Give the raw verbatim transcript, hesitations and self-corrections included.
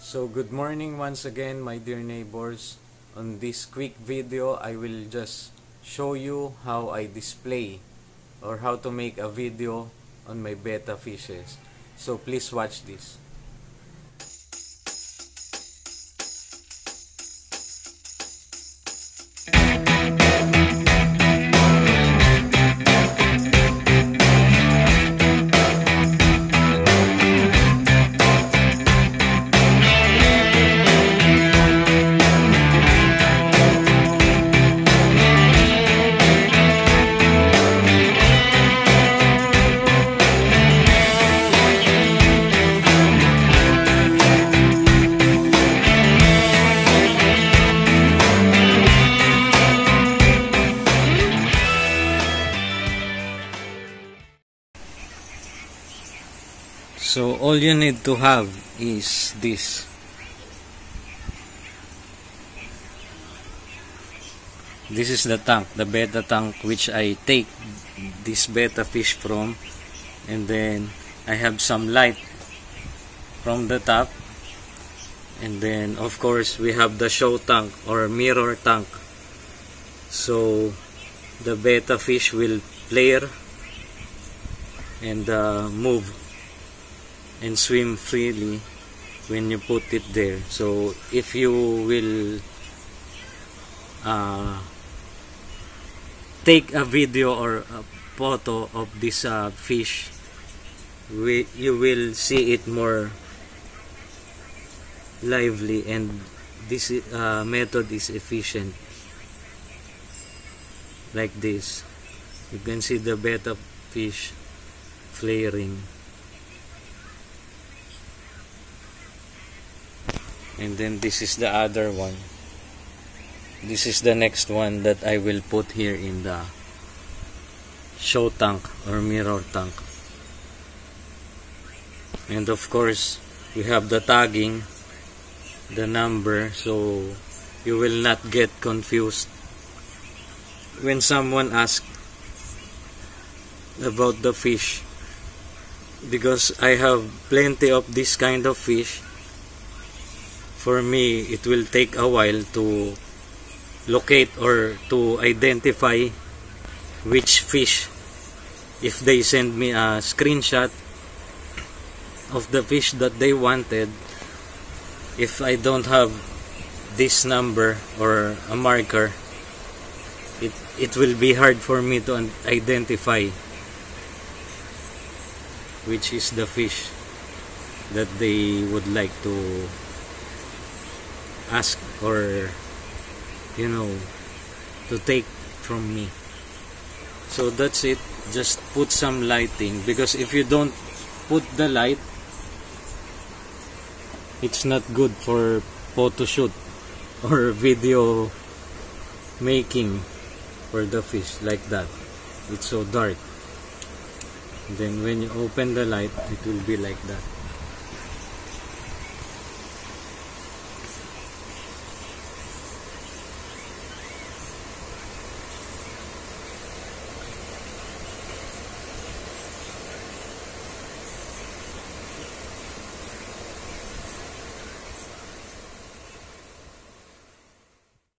So good morning once again, my dear neighbors. On this quick video, I will just show you how I display or how to make a video on my betta fishes. So please watch this. So all you need to have is this. This is the tank, the betta tank, which I take this betta fish from, and then I have some light from the top, and then of course we have the show tank or mirror tank, so the betta fish will flare and uh, move and swim freely when you put it there. So if you will uh, take a video or a photo of this uh, fish, we, you will see it more lively, and this uh, method is efficient. Like this, you can see the betta fish flaring. And then this is the other one. This is the next one that I will put here in the show tank or mirror tank. And of course, we have the tagging, the number, so you will not get confused when someone asks about the fish, because I have plenty of this kind of fish. For me, it will take a while to locate or to identify which fish. If they send me a screenshot of the fish that they wanted, if I don't have this number or a marker, it, it will be hard for me to identify which is the fish that they would like to ask or, you know, to take from me. So that's it. Just put some lighting, because if you don't put the light, it's not good for photo shoot or video making for the fish. Like that, it's so dark. Then when you open the light, it will be like that.